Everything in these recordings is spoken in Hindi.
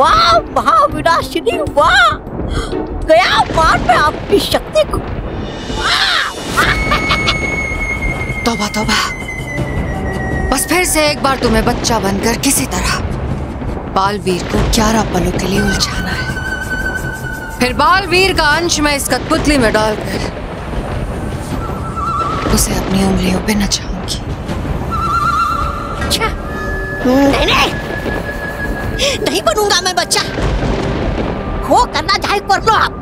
वाह महाविनाशिनी, वाह गया मार मैं आपकी शक्ति को। तौबा तौबा, बस फिर से एक बार तुम्हें बच्चा बनकर किसी तरह बालवीर को 11 पलों के लिए उलझाना है। फिर बालवीर का अंश मैं इस कठपुतली में डालकर उसे अपनी उंगलियों पे नचाऊंगी। अच्छा, नहीं नहीं नहीं बनूंगा मैं बच्चा। वो करना चाहे कर लो आप।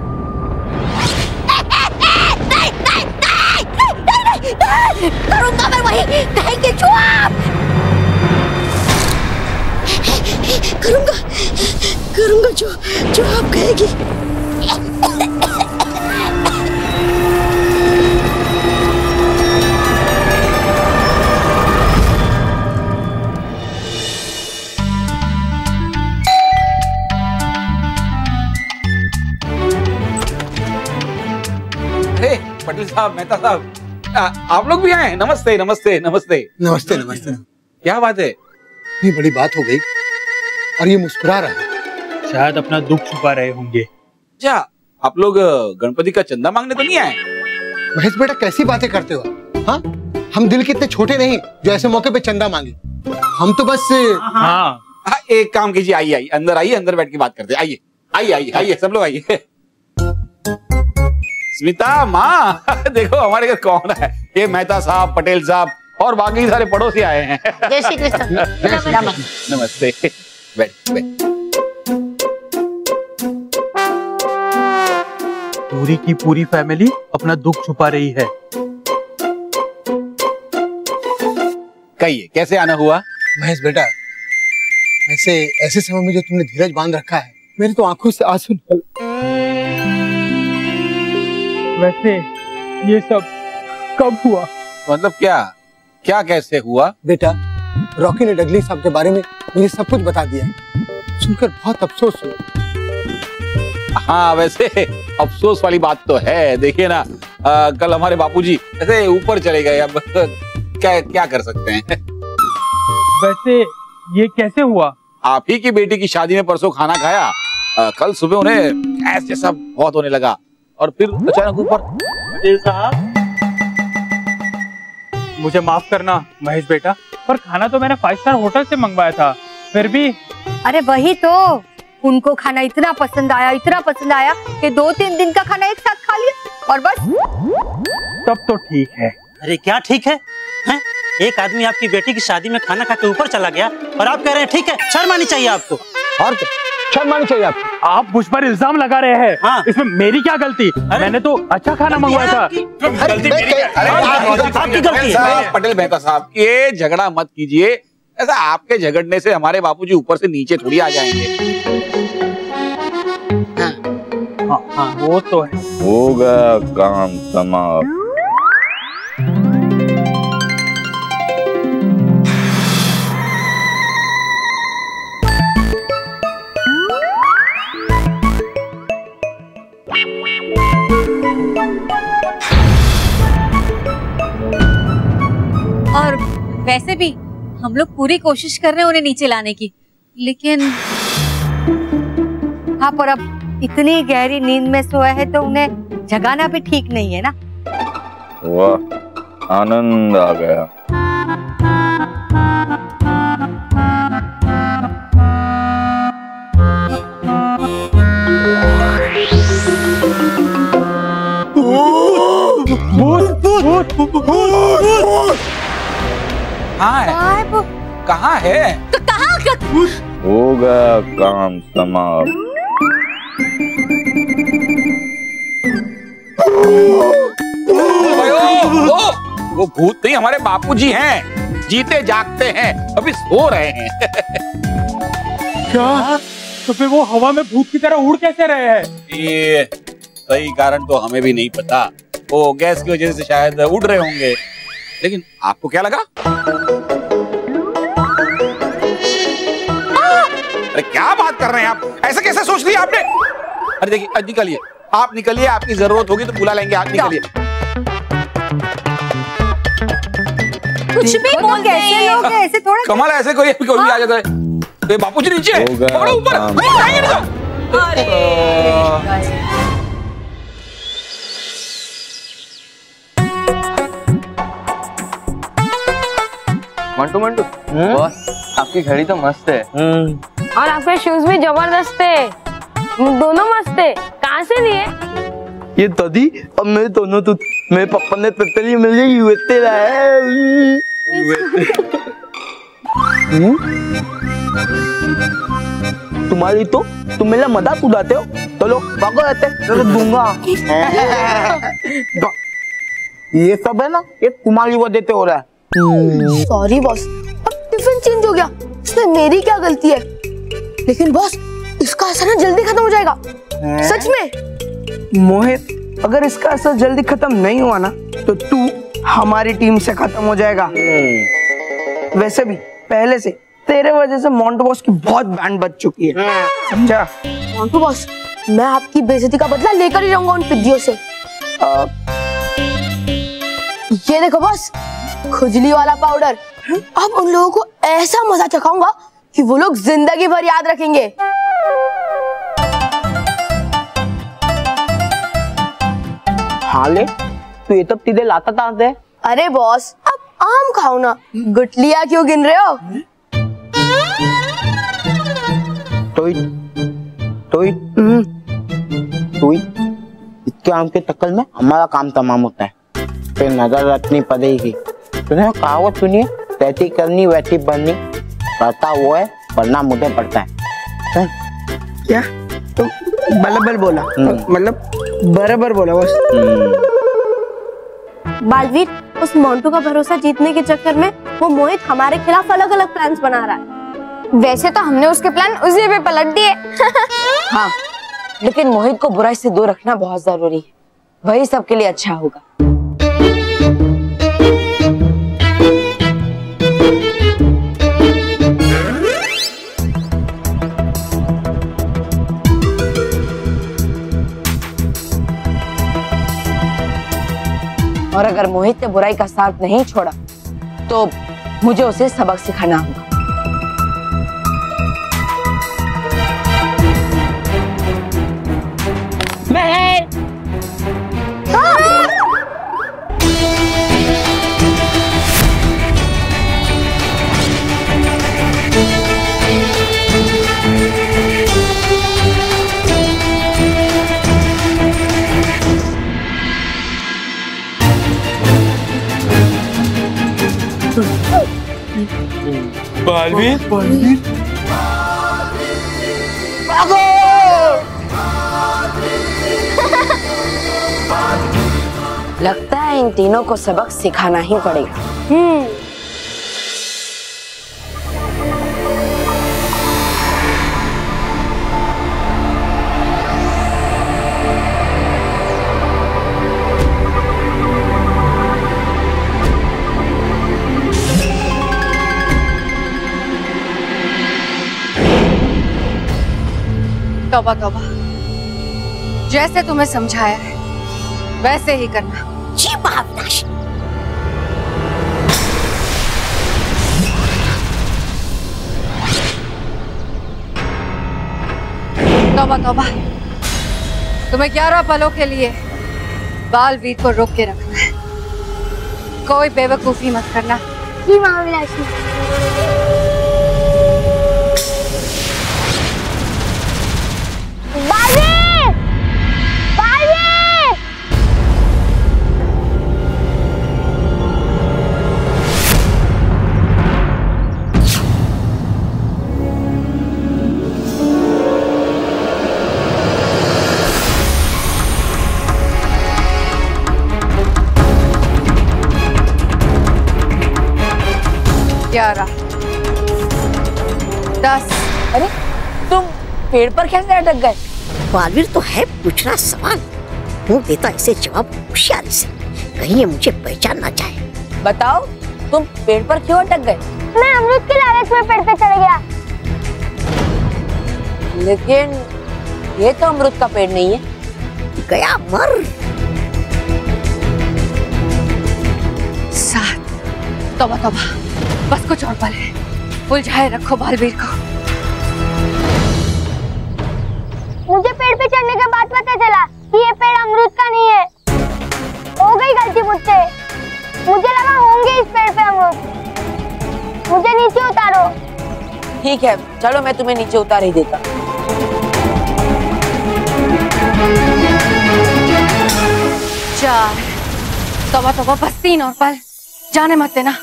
नहीं नहीं नहीं नहीं करूंगा मैं वही कहेंगे जो आप। करूंगा करूंगा जो आप कहेगी। पटेल साहब, मेहता साहब, आप लोग भी आए। नमस्ते नमस्ते नमस्ते नमस्ते नमस्ते। क्या बात है? नहीं, बड़ी बात हो गई। और ये मुस्कुरा रहा है, शायद अपना दुख छुपा रहे होंगे। क्या आप लोग गणपति का चंदा मांगने तो नहीं आए? महेश बेटा, कैसी बातें करते हो? हाँ, हम दिल के इतने छोटे नहीं जो ऐसे मौके पे चंदा मांगे। हम तो बस हाँ। एक काम कीजिए, आइए आइए अंदर, आइए अंदर बैठ के बात करते। आइए आइए आइए आइए सब लोग आइए। स्मिता माँ, देखो हमारे घर कौन है। ये मेहता साहब, पटेल साहब और बाकी सारे पड़ोसी आए हैं। जय श्री कृष्ण। नमस्ते। बैठ बैठ। पूरी की पूरी फैमिली अपना दुख छुपा रही है। कहिए, कैसे आना हुआ? महेश बेटा, ऐसे ऐसे समय में जो तुमने धीरज बांध रखा है, मेरी तो आंखों से आंसू निकल। वैसे ये सब कब हुआ? मतलब क्या कैसे हुआ? बेटा, रॉकी ने डगली साहब के बारे में मुझे सब कुछ बता दिया, सुनकर बहुत अफसोस हुआ। हाँ, वैसे अफसोस वाली बात तो है। देखिए ना, कल हमारे बापूजी ऐसे ऊपर चले गए। अब क्या कर सकते हैं। वैसे ये कैसे हुआ? आप ही की बेटी की शादी में परसों खाना खाया। कल सुबह उन्हें ऐसे सब बहुत होने लगा और फिर अचानक ऊपर। पटेल साहब, मुझे माफ करना महेश बेटा, पर खाना तो मैंने 5 स्टार होटल से मंगवाया था, फिर भी। अरे वही तो, उनको खाना इतना पसंद आया कि 2-3 दिन का खाना एक साथ खा लिया और बस। तब तो ठीक है। अरे क्या ठीक है? एक आदमी आपकी बेटी की शादी में खाना खा के ऊपर चला गया और आप कह रहे हैं ठीक है? शर्म आनी चाहिए आपको। और शर्मानी चाहिए आप मुझ पर इल्जाम लगा रहे हैं। हाँ। इसमें मेरी क्या गलती? मैंने तो अच्छा खाना मंगवाया था। आपकी गलती है। पटेल मेहता साहब, ये झगड़ा मत कीजिए। ऐसा आपके झगड़ने से हमारे बापूजी ऊपर से नीचे थोड़ी आ जाएंगे। हाँ हाँ, वो तो है। होगा काम समाप्त। और वैसे भी हम लोग पूरी कोशिश कर रहे हैं उन्हें नीचे लाने की, लेकिन हाँ, पर अब इतनी गहरी नींद में सोया है तो उन्हें जगाना भी ठीक नहीं है ना। वाह, आनंद आ गया। कहाँ है? कहाँ? होगा काम समाप्त। वो भूत नहीं, हमारे बापूजी हैं। जीते जागते हैं, अभी सो रहे हैं। क्या? तो फिर वो हवा में भूत की तरह उड़ कैसे रहे हैं? ये सही कारण तो हमें भी नहीं पता। वो गैस की वजह से शायद उड़ रहे होंगे। लेकिन आपको क्या लगा? अरे क्या बात कर रहे हैं आप? ऐसे कैसे सोच लिया आपने? अरे देखिए, निकलिए आप, निकलिए। आपकी जरूरत होगी तो बुला लेंगे। आप निकलिए। कुछ भी बोल, ऐसे लोग ऐसे थोड़ा कमाल। ऐसे कोई आ जाता है। बापू जी नीचे पकड़ो ऊपर मंटू मंटू बॉस आपकी घड़ी तो मस्त है और आपके शूज भी जबरदस्त है। दोनों मस्त है। कहाँ से लिए? ये दादी अब मेरे दोनों तो मेरे पापा ने पतली मिल जाए यूएसए लाए। तुम्हारी तो तुम मेरा मजाक उड़ाते हो। चलो भागो रहते दूंगा। ये सब है ना ये तुम्हारी वजह से हो रहा है। सॉरी बॉस अब टिफिन चेंज हो गया इसमें मेरी क्या गलती है। लेकिन बॉस इसका असर ना जल्दी खत्म हो जाएगा। सच में मोहित अगर इसका असर जल्दी खत्म नहीं हुआ ना तो तू हमारी टीम से खत्म हो जाएगा। वैसे भी पहले से तेरे वजह से मोंटू बॉस की बहुत बैंड बज चुकी है। समझा मोंटू बॉस मैं आपकी बेइज्जती का बदला लेकर ही रहूंगा उन पिद्दियों से। ये देखो बॉस खुजली वाला पाउडर अब उन लोगों को ऐसा मजा चखाऊंगा कि वो लोग जिंदगी भर याद रखेंगे। हाले तू ये तब सीधे लाता ताते है। अरे बॉस अब आम खाओ ना गुटलिया क्यों गिन रहे हो। तो इतने आम के तकल में हमारा काम तमाम होता है। फिर नजर रखनी पड़ेगी। तूने कहावत सुनिए तैती करनी वैती बननी पड़ता वो है पढ़ना मुझे पड़ता है। क्या तो बलबल बोला मतलब बराबर बोला बस। बालवीर उस मोंटू का भरोसा जीतने के चक्कर में वो मोहित हमारे खिलाफ अलग अलग प्लान्स बना रहा है। वैसे तो हमने उसके प्लान उसी पे पलट दिए। हाँ लेकिन मोहित को बुराई से दूर रखना बहुत जरूरी है। वही सबके लिए अच्छा होगा। और अगर मोहित ने बुराई का साथ नहीं छोड़ा तो मुझे उसे सबक सिखाना होगा। महर बालवीर बालवीर भागो। लगता है इन तीनों को सबक सिखाना ही पड़ेगा। तौबा तौबा जैसे तुम्हें समझाया है वैसे ही करना। जी महाविनाशिनी तौबा तौबा तुम्हें 11 पलों के लिए बालवीर को रोक के रखना है। कोई बेवकूफी मत करना। जी महाविनाशिनी। अरे तुम पेड़ पर कैसे अटक गए? बालवीर तो है पूछना सवाल वो देता इसे जवाब होशियारी से। कहीं ये मुझे पहचान ना चाहे। बताओ तुम पेड़ पर क्यों अटक गए? मैं अमरूद के लालच में पेड़ पे चढ़ गया। लेकिन ये तो अमरूद का पेड़ नहीं है। गया मर साथ। तौबा तौबा बस कुछ और पल है। उलझाए रखो बालवीर को। बाद पता चला कि ये पेड़ अमरूद का नहीं है। हो गई गलती मुझसे, मुझे लगा होंगे इस पेड़ पे अमरूद। मुझे नीचे उतारो। ठीक है चलो, मैं तुम्हें नीचे उतार ही देता। चार तोबा तोबा, बस 3 और पल, जाने मत देना।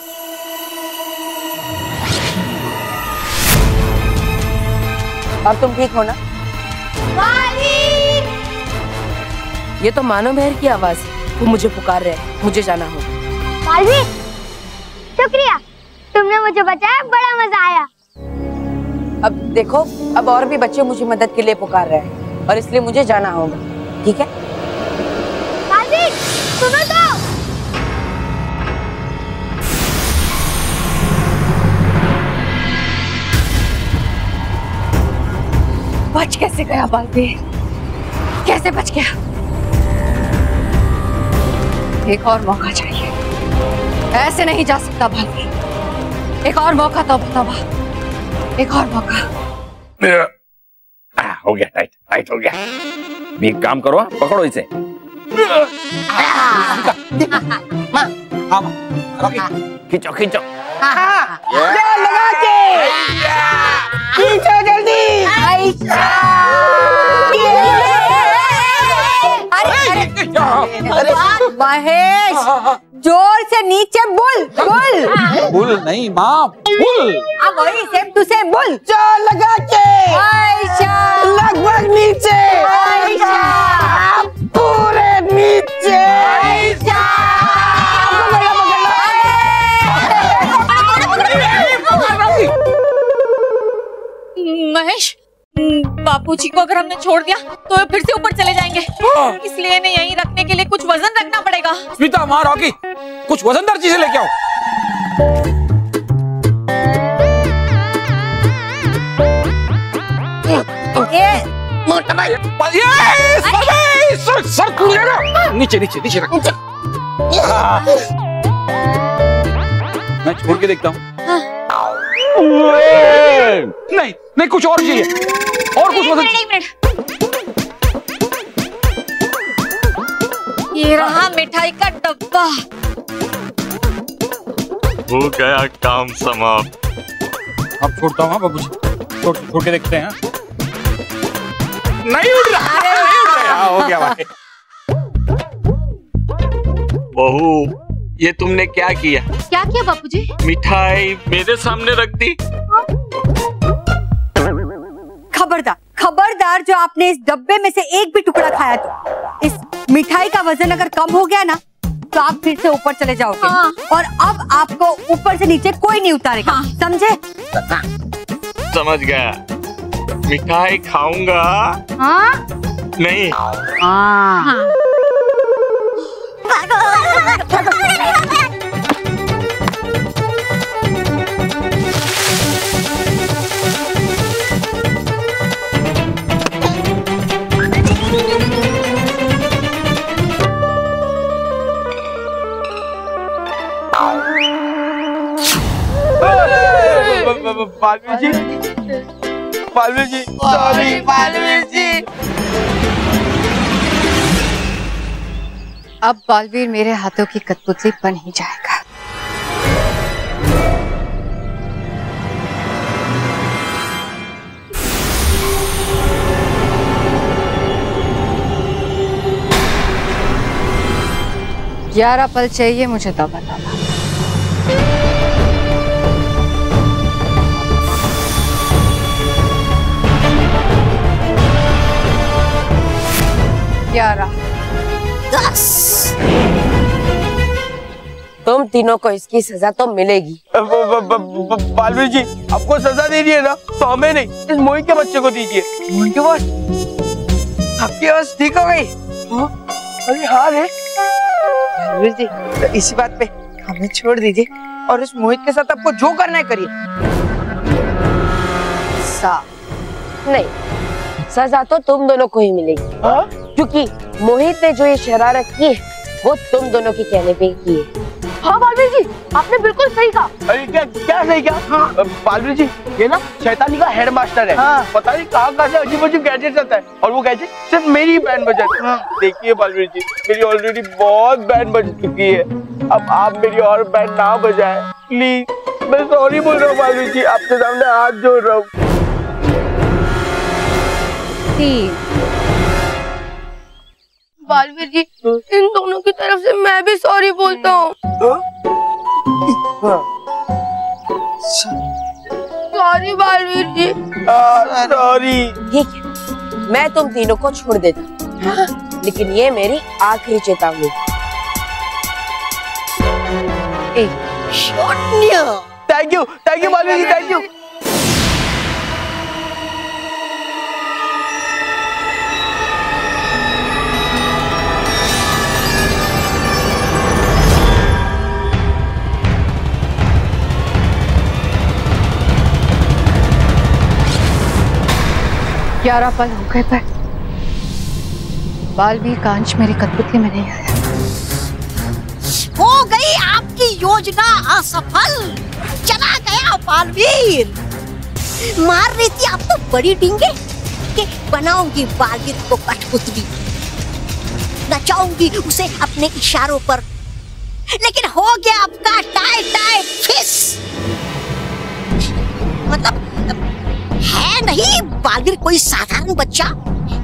अब तुम ठीक हो ना? ये तो मानव मेहर की आवाज है, वो मुझे पुकार रहे हैं, मुझे जाना होगा। मालवी शुक्रिया, तुमने मुझे बचाया, बड़ा मजा आया। अब देखो, अब और भी बच्चे मुझे मदद के लिए पुकार रहे हैं और इसलिए मुझे जाना होगा। ठीक है मालवी, सुनो तो। बच कैसे गया बाल वीर, कैसे बच गया? एक और मौका चाहिए, ऐसे नहीं जा सकता बाल वीर। एक और मौका, तौबा तौबा, एक और मौका। हो गया, टाइट टाइट हो गया। एक काम करो, पकड़ो इसे। खींचो खींचो, लगा के खींचो जल्दी। अरे महेश, जोर से नीचे बोल। बोल बोल नहीं माँ, बोल। अब वही सेम टू सेम बोल। चार लगा के लगभग नीचे, पूरे नीचे। महेश, बापूजी को अगर हमने छोड़ दिया तो फिर से ऊपर चले जाएंगे, इसलिए इन्हें यहीं रखने के लिए कुछ वजन रखना पड़ेगा। स्मिता मां, रॉकी, कुछ वजनदार चीजें लेके आओ। नीचे नीचे नीचे रख। मैं छोड़ के देखता हूँ। नहीं नहीं, कुछ और चाहिए, और कुछ मदद। ये रहा मिठाई का डब्बा। हो गया काम समाप्त। अब छोड़ता हूँ बाबू जी, छोड़ के देखते हैं। नहीं उड़ रहा, नहीं उड़ रहा। हो गया भाई। बहू, ये तुमने क्या किया? क्या किया बापू जी? मिठाई मेरे सामने रख दी। खबरदार खबरदार, जो आपने इस डब्बे में से एक भी टुकड़ा खाया तो इस मिठाई का वजन अगर कम हो गया ना तो आप फिर से ऊपर चले जाओगे। हाँ। और अब आपको ऊपर से नीचे कोई नहीं उतारेगा। हाँ। समझे? समझ गया। मिठाई खाऊंगा। हाँ? नहीं। हाँ। हाँ। पालवी जी, पालवी जी, सॉरी पालवी जी। अब बालवीर मेरे हाथों की कठपुतली बन ही जाएगा। यारा पल चाहिए मुझे तौबा तौबा। तुम तीनों को इसकी सजा तो मिलेगी। बालवीर जी, आपको सजा दे रही है ना, तो हमें नहीं, इस मोहित के बच्चे को दीजिए। मोहित आपकी आवाज ठीक हो गई? अरे हाँ रे बालवीर जी, तो इसी बात पे हमें छोड़ दीजिए और इस मोहित के साथ आपको जो करना है करिए। नहीं, सजा तो तुम दोनों को ही मिलेगी। हाँ? क्योंकि मोहित ने जो ये शरारत की है वो तुम दोनों के कहने पे की है। हाँ बालवीर जी, आपने बिल्कुल सही कहा। क्या क्या सही क्या? हाँ। बालवीर जी ये ना शैतानी का हेड मास्टर है। हाँ। पता नहीं कहाँ से अजीब अजीब गैजेट आता है और वो गैजेट सिर्फ मेरी बैंड बजा। हाँ। देखिए बालवीर जी मेरी ऑलरेडी बहुत बैंड बज चुकी है, अब आप मेरी और बैंड ना बजाएं प्लीज। मैं सॉरी बोल रहा हूँ बालवीर जी, आपके सामने हाथ जोड़ रहा हूँ। बालवीर जी इन दोनों की तरफ से मैं भी सॉरी बोलता हूँ। Sorry Baalveer ji, sorry. ठीक है, मैं तुम तीनों को छोड़ देता हूँ, लेकिन ये मेरी आखिरी चेतावनी। Thank you Baalveer ji, thank you. ग्यारह पल हो गए पर बालवीर का अंश मेरे कठपुतली में नहीं आया। हो गई आपकी योजना असफल, चला गया बालवीर। मार रही थी आप तो बड़ी डींगे कि बनाऊंगी बालवीर को कठपुतली, नचाऊंगी उसे अपने इशारों पर, लेकिन हो गया आपका टाई टाई फिस। मतलब है नहीं बालवीर कोई साधारण बच्चा,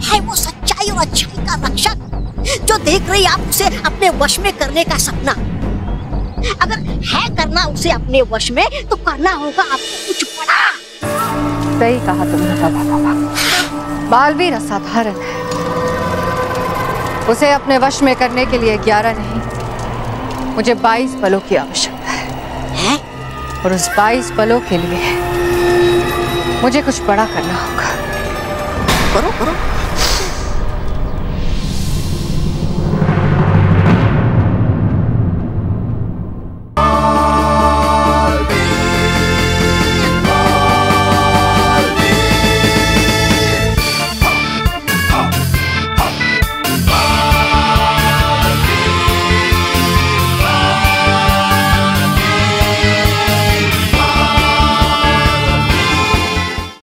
है वो सच्चाई और अच्छाई का रक्षक जो देख रही आप उसे अपने वश में करने का सपना। अगर है करना उसे अपने वश में तो करना होगा आपको कुछ बड़ा। सही कहा तुमने बाबा, बालवीर असाधारण है, उसे अपने वश में करने के लिए 11 नहीं मुझे 22 पलों की आवश्यकता है और उस 22 पलों के लिए मुझे कुछ बड़ा करना होगा। करो करो।